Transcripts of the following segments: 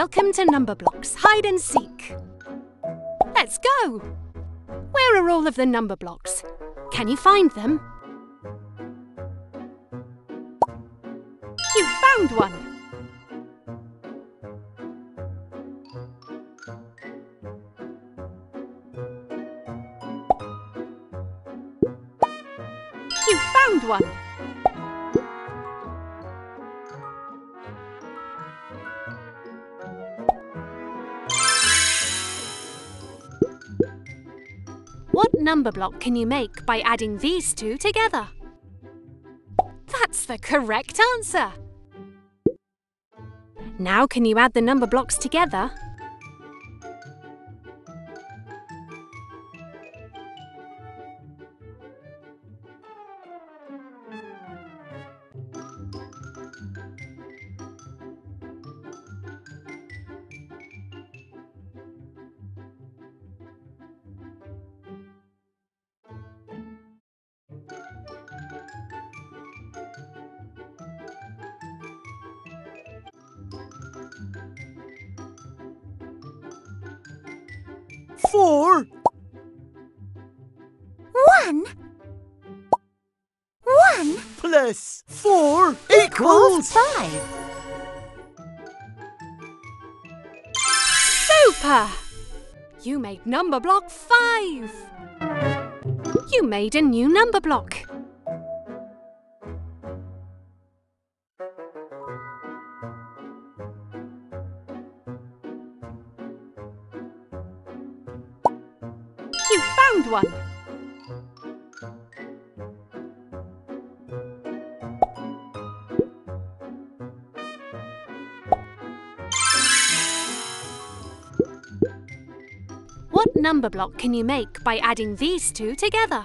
Welcome to Numberblocks Hide and Seek. Let's go! Where are all of the number blocks? Can you find them? You found one! You found one! What number block can you make by adding these two together? That's the correct answer! Now can you add the number blocks together? Four. 1 plus 4 equals 5. Super! You made number block 5. You made a new number block. You found one! What number block can you make by adding these two together?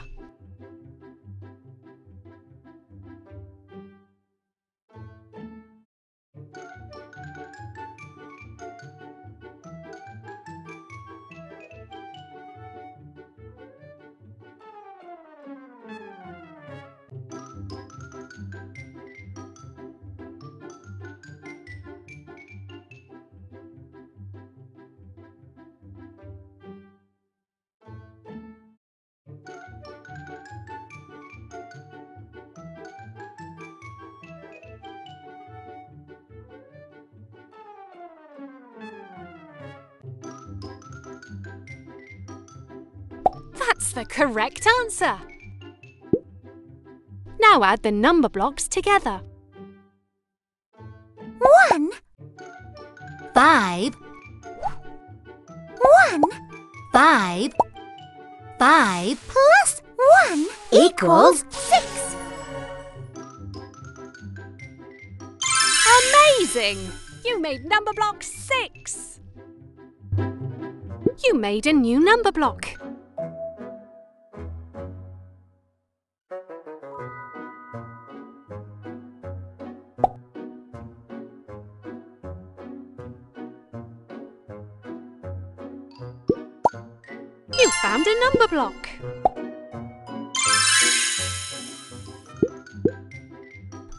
That's the correct answer! Now add the number blocks together. 1, 5, 1, 5. 5 plus 1 equals 6. Amazing! You made number block 6. You made a new number block. You found a number block.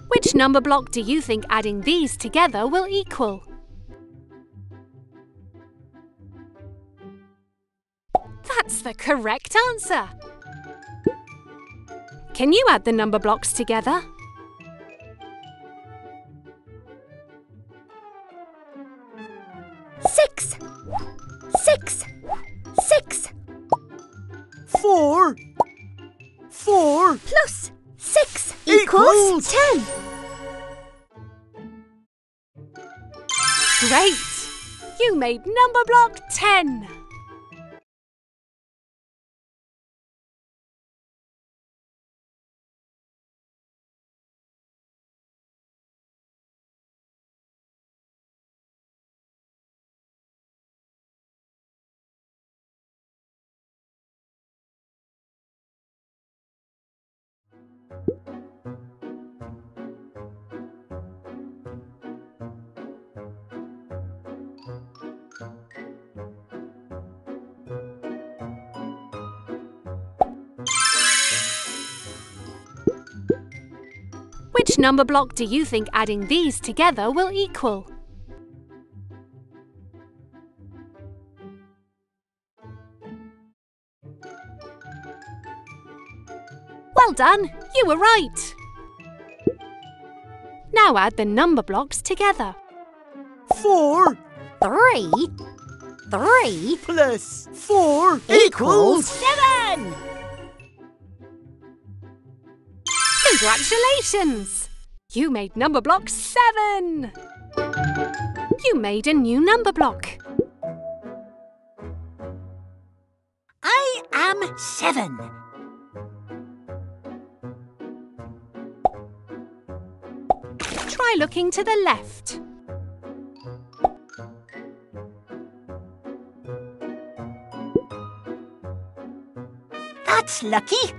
Which number block do you think adding these together will equal? That's the correct answer. Can you add the number blocks together? Six. 4 plus 6 equals 10. Great! You made number block 10. Which number block do you think adding these together will equal? done! You were right! Now add the number blocks together. 4 3 3 plus 4 equals 7! Congratulations! You made number block 7! You made a new number block. I am 7. Try looking to the left. That's lucky.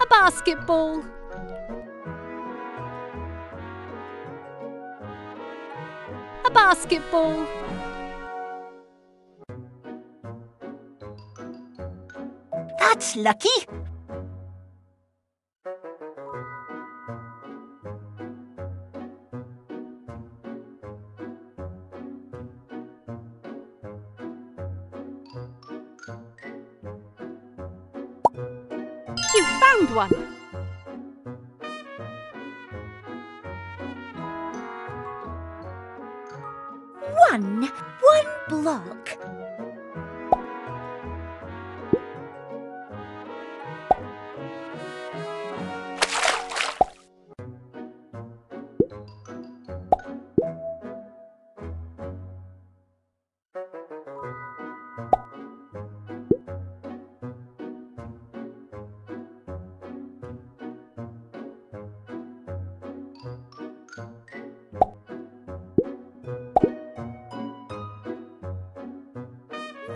A basketball. A basketball. That's lucky. You found one! One block.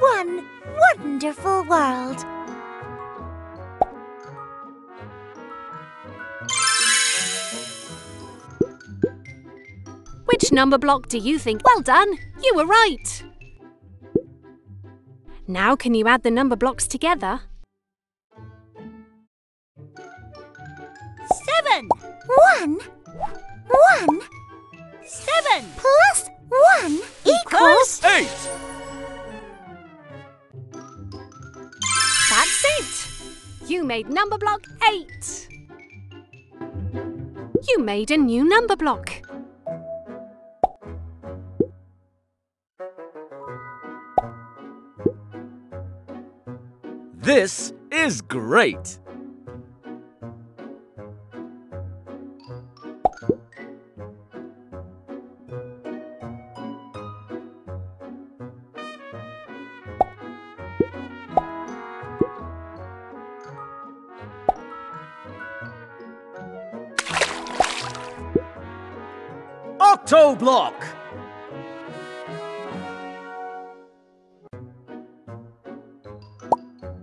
One wonderful world. Which number block do you think? Well done! You were right! Now can you add the number blocks together? 7 1 1 7 plus 1 equals 8! That's it! You made number block 8! You made a new number block. This is great! Octoblock!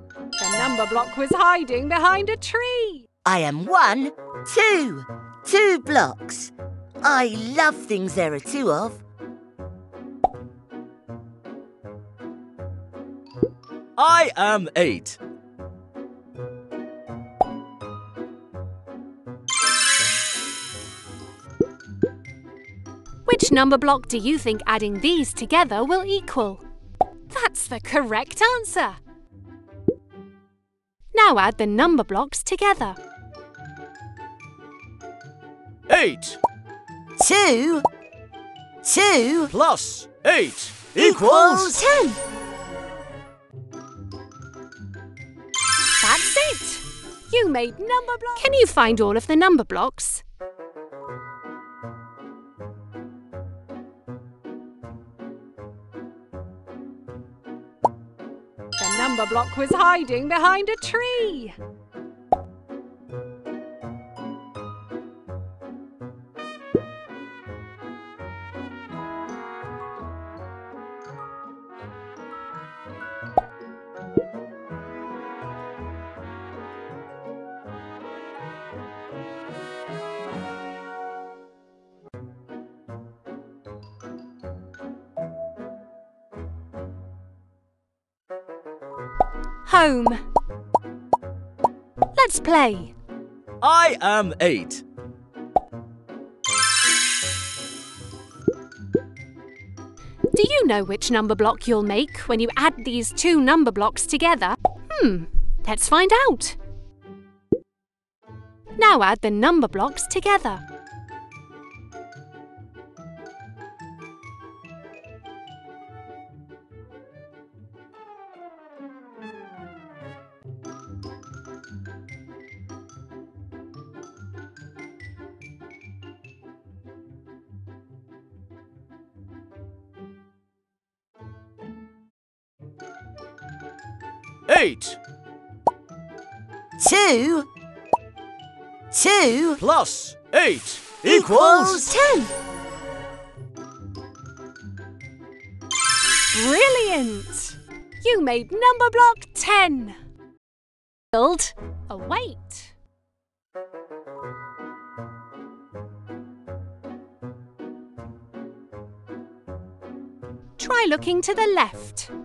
The number block was hiding behind a tree. I am 1 2. 2 blocks. I love things there are 2 of. I am 8. Which number block do you think adding these together will equal? That's the correct answer! Now add the number blocks together. 8. 2. 2 plus 8 equals 10. That's it! You made number blocks! Can you find all of the number blocks? The number block was hiding behind a tree. Home. Let's play. I am 8. Do you know which number block you'll make when you add these two number blocks together? Let's find out. Now add the number blocks together. Eight. 2 plus 8 equals 10. Brilliant! You made number block 10. Build a weight. Try looking to the left.